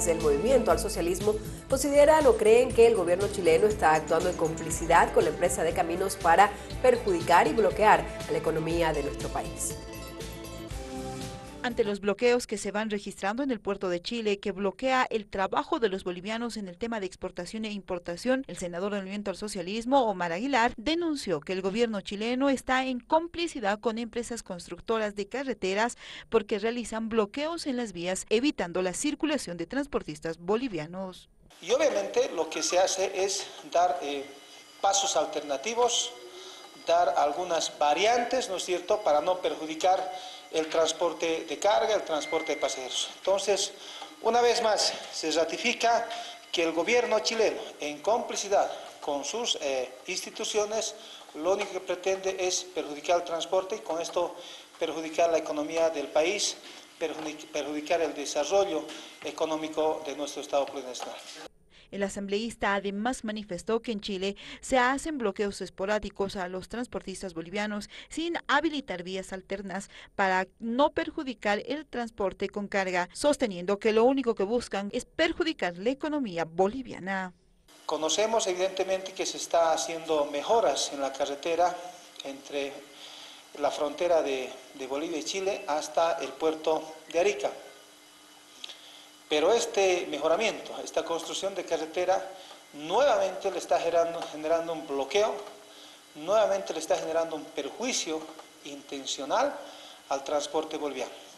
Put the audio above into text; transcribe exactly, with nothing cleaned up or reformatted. críticas del movimiento al socialismo consideran o creen que el gobierno chileno está actuando en complicidad con la empresa de caminos para perjudicar y bloquear a la economía de nuestro país. Ante los bloqueos que se van registrando en el puerto de Chile, que bloquea el trabajo de los bolivianos en el tema de exportación e importación, el senador del Movimiento al Socialismo, Omar Aguilar, denunció que el gobierno chileno está en complicidad con empresas constructoras de carreteras porque realizan bloqueos en las vías, evitando la circulación de transportistas bolivianos. Y obviamente lo que se hace es dar eh, pasos alternativos, dar algunas variantes, ¿no es cierto?, para no perjudicar el transporte de carga, el transporte de pasajeros. Entonces, una vez más, se ratifica que el gobierno chileno, en complicidad con sus eh, instituciones, lo único que pretende es perjudicar el transporte y con esto perjudicar la economía del país, perjudicar el desarrollo económico de nuestro Estado plurinacional. El asambleísta además manifestó que en Chile se hacen bloqueos esporádicos a los transportistas bolivianos sin habilitar vías alternas para no perjudicar el transporte con carga, sosteniendo que lo único que buscan es perjudicar la economía boliviana. Conocemos evidentemente que se está haciendo mejoras en la carretera entre la frontera de, de Bolivia y Chile hasta el puerto de Arica. Pero este mejoramiento, esta construcción de carretera, nuevamente le está generando, generando un bloqueo, nuevamente le está generando un perjuicio intencional al transporte boliviano.